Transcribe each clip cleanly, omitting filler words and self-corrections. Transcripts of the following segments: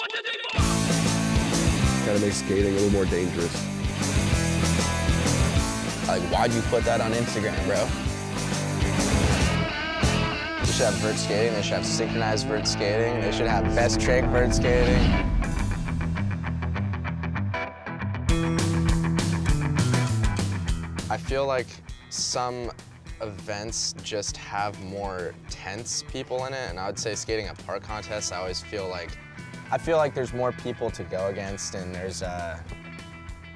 What did they want? Gotta make skating a little more dangerous. Like, why'd you put that on Instagram, bro? They should have vert skating, they should have synchronized vert skating, they should have best trick vert skating. I feel like some events just have more tense people in it, and I would say skating at park contests, I always feel like, there's more people to go against, and there's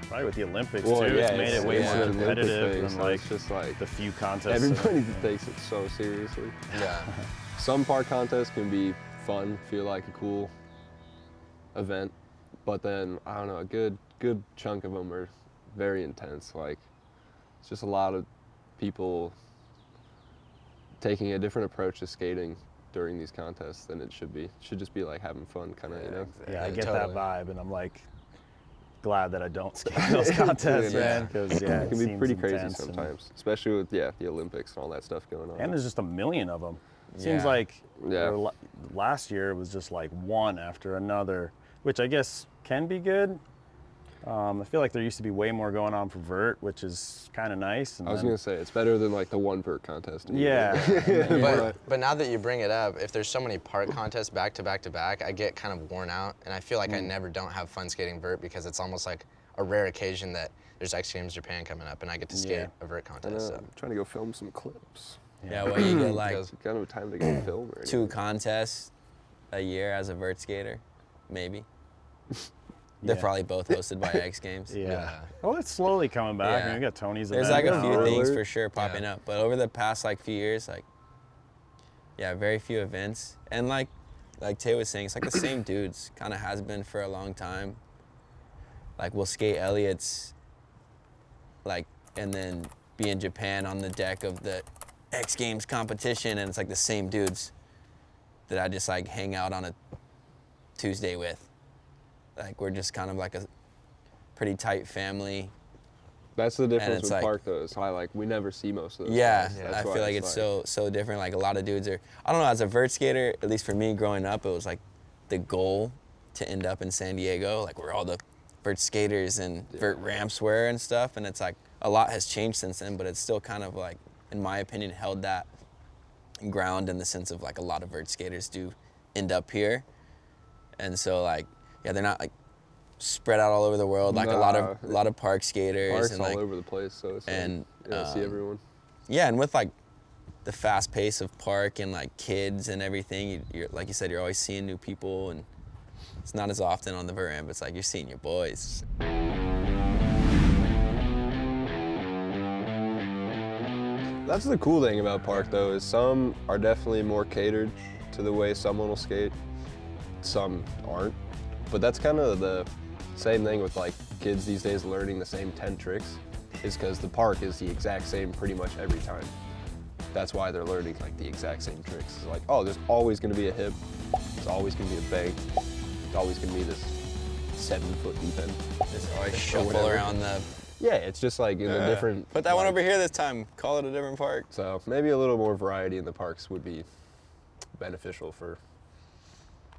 probably with the Olympics too, yeah, it's made it way more competitive than like, just like the few contests. Everybody takes it so seriously. Yeah. Some park contests can be fun, feel like a cool event, but then I don't know, a good chunk of them are very intense. Like it's just a lot of people taking a different approach to skating during these contests than it should be. It should just be like having fun, kind of, you know? Exactly. Yeah, I get totally that vibe, and I'm like, glad that I don't skate those contests, man. Because yeah, it can be pretty crazy sometimes, especially with the Olympics and all that stuff going on. And there's just a million of them. It seems like last year was just like one after another, which I guess can be good. I feel like there used to be way more going on for vert, which is kind of nice. And I was going to say, it's better than like the one vert contest. Yeah. But now that you bring it up, if there's so many park contests back to back to back, I get kind of worn out. And I feel like I never don't have fun skating vert, because it's almost like a rare occasion that there's X Games Japan coming up and I get to skate a vert contest. So. I'm trying to go film some clips. Yeah, well, you get like kind of time to go film. Right? Two contests a year as a vert skater, maybe. They're probably both hosted by X Games. Yeah. Well, it's slowly coming back. I mean, we got Tony's. There's like a few things for sure popping up, but over the past like few years, like, very few events. And like Tay was saying, it's like the same dudes. Kind of has been for a long time. Like we'll skate Elliot's, like, and then be in Japan on the deck of the X Games competition, and it's like the same dudes that I just like hang out on a Tuesday with. Like, we're just kind of like a pretty tight family. That's the difference with like, park, though. It's how, like, we never see most of those. Yeah, I feel like it's so different. Like, a lot of dudes are, I don't know, as a vert skater, at least for me growing up, it was like the goal to end up in San Diego, like where all the vert skaters and vert ramps were and stuff. And it's like, a lot has changed since then, but it's still kind of like, in my opinion, held that ground in the sense of like a lot of vert skaters do end up here. And so like, yeah, they're not like spread out all over the world like a lot of park skaters. Parks and like, all over the place, so it's and like, see everyone. Yeah, and with like the fast pace of park and like kids and everything, you're like you said, you're always seeing new people, and it's not as often on the vert ramp. It's like you're seeing your boys. That's the cool thing about park though, is some are definitely more catered to the way someone will skate, some aren't. But that's kind of the same thing with like kids these days learning the same 10 tricks, is because the park is the exact same pretty much every time. That's why they're learning like the exact same tricks. It's like, oh, there's always going to be a hip, there's always going to be a bank, there's always going to be this 7-foot deep end. There's always shuffle around the... Yeah, it's just like in a different... Put that one over here this time, call it a different park. So maybe a little more variety in the parks would be beneficial for...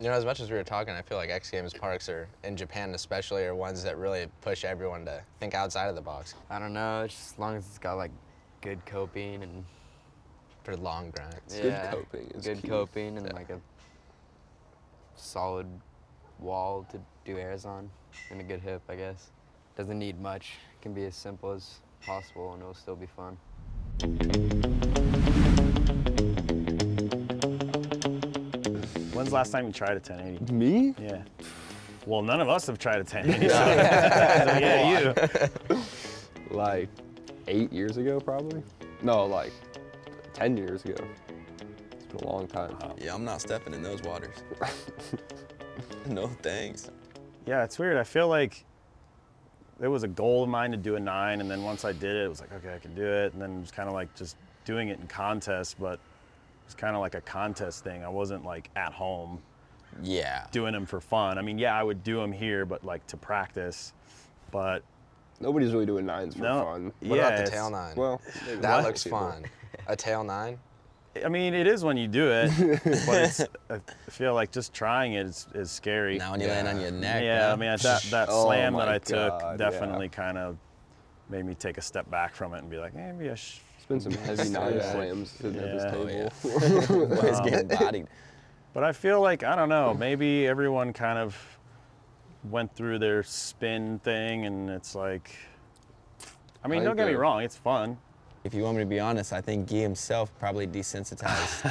You know, as much as we were talking, I feel like X Games parks are, in Japan especially, are ones that really push everyone to think outside of the box. I don't know, it's just as long as it's got like good coping and... For long grinds. Yeah, good coping is key. Good coping and like a solid wall to do airs on and a good hip, I guess. Doesn't need much. It can be as simple as possible and it'll still be fun. When's the last time you tried a 1080? Me? Yeah. Well, none of us have tried a 1080. So. Yeah, you. Like 8 years ago, probably? No, like 10 years ago. It's been a long time. Wow. Yeah, I'm not stepping in those waters. No thanks. Yeah, it's weird. I feel like it was a goal of mine to do a 9, and then once I did it, it was like, okay, I can do it. And then it was kind of like just doing it in contests, but it was kind of like a contest thing. I wasn't like at home doing them for fun. I mean, yeah, I would do them here, but like to practice, but. Nobody's really doing nines for fun. What about the tail nine? Well, that looks fun. A tail nine? I mean, it is when you do it, but it's, I feel like just trying it is scary. Now when you land on your neck. Yeah, I mean, that slam that I took definitely kind of made me take a step back from it and be like, eh, maybe I should. It's been some heavy nine slams sitting at this table. Boys getting bodied. But I feel like, I don't know, maybe everyone kind of went through their spin thing, and it's like, I mean, don't get me wrong, it's fun. If you want me to be honest, I think Guy himself probably desensitized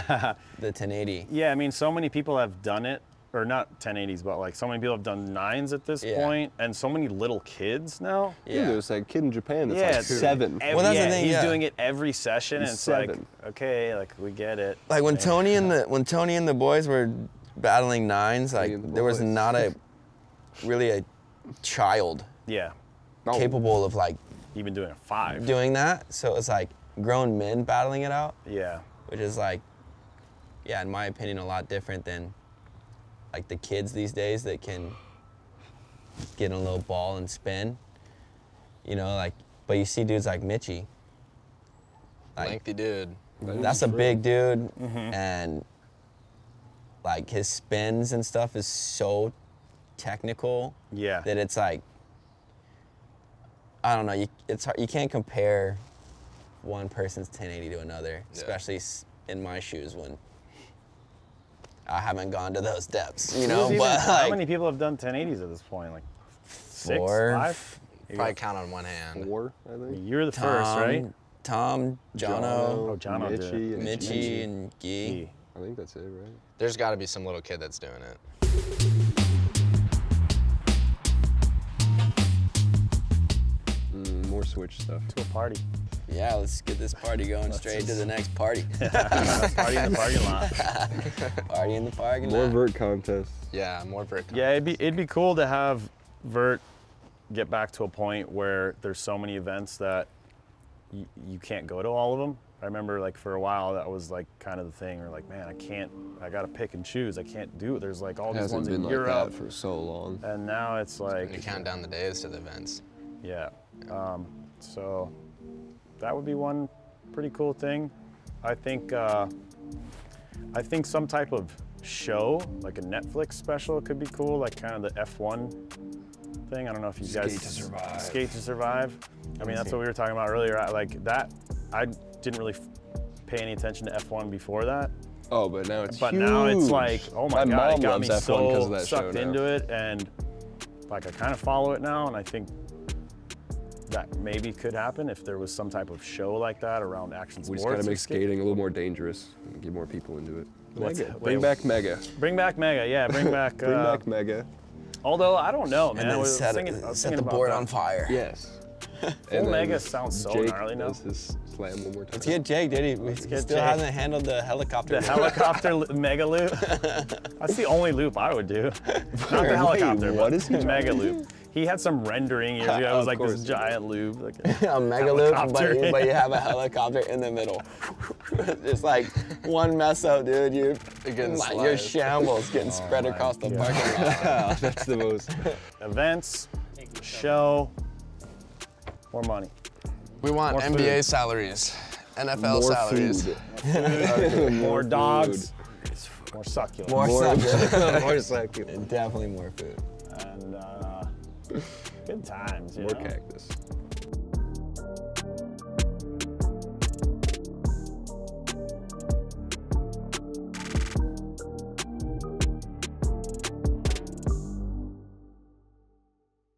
the 1080. Yeah, I mean, so many people have done it, or not 1080s, but like so many people have done 9s at this point, and so many little kids now. Yeah, dude, there's like a kid in Japan that's like 7. Well, that's the thing, he's doing it every session, and it's 7. Like, okay, like we get it. Like when Tony and the boys were battling 9s, like there was not really a child capable of like even doing a 5. Doing that, so it's like grown men battling it out. Yeah. Which is like, yeah, in my opinion, a lot different than like the kids these days that can get in a little ball and spin. You know, like, but you see dudes like Mitchie. Like, lengthy dude. That's a big dude, and like his spins and stuff is so technical. Yeah. That it's like, I don't know, it's hard, you can't compare one person's 1080 to another, especially in my shoes when I haven't gone to those depths, you know? But how like, many people have done 1080s at this point? Like 4, 5? Probably count on one hand. 4, I think. You're the first, right? Tom, Jono, Mitchie, and Guy. I think that's it, right? There's gotta be some little kid that's doing it. Switch stuff to a party. Yeah, let's get this party going. Straight to the next party. Party in the parking lot. Party in the parking lot. More vert contests. Yeah, more vert contests. Yeah, it'd be cool to have vert get back to a point where there's so many events that you can't go to all of them. I remember like for a while that was like kind of the thing, or like, man, I gotta pick and choose. I can't do it. There's like all these ones in Europe. It hasn't been like that for so long. And now it's like, you count down the days to the events. Yeah. So that would be one pretty cool thing. I think some type of show, like a Netflix special, could be cool, like kind of the F1 thing. I don't know if you guys— Skate to Survive. Skate to Survive. I mean, that's what we were talking about earlier. Like that, I didn't really pay any attention to F1 before that. Oh, but now it's huge. But now it's like, oh my God, it got me so sucked into it, and like I kind of follow it now, and I think that maybe could happen if there was some type of show like that around action sports. We just gotta make skating a little more dangerous and get more people into it. Bring back Mega. Bring back Mega, yeah, bring back. Bring back Mega. Although, I don't know, man. And then set the board on fire. Yes. Full Mega sounds so gnarly now. Slam one more time. Let's get Jake, did he? He still hasn't handled the helicopter. The helicopter mega loop? That's the only loop I would do. Not the helicopter, but Mega loop. He had some rendering years ago. It was like this giant loop. Like a mega loop, but you have a helicopter in the middle. Just like one mess up, dude. Your shambles getting spread across the parking lot. That's the most. Events, show, more money. We want more NBA salaries, NFL salaries. More dogs, more succulent. More succulent. And definitely more food. And good times, you know? More cactus.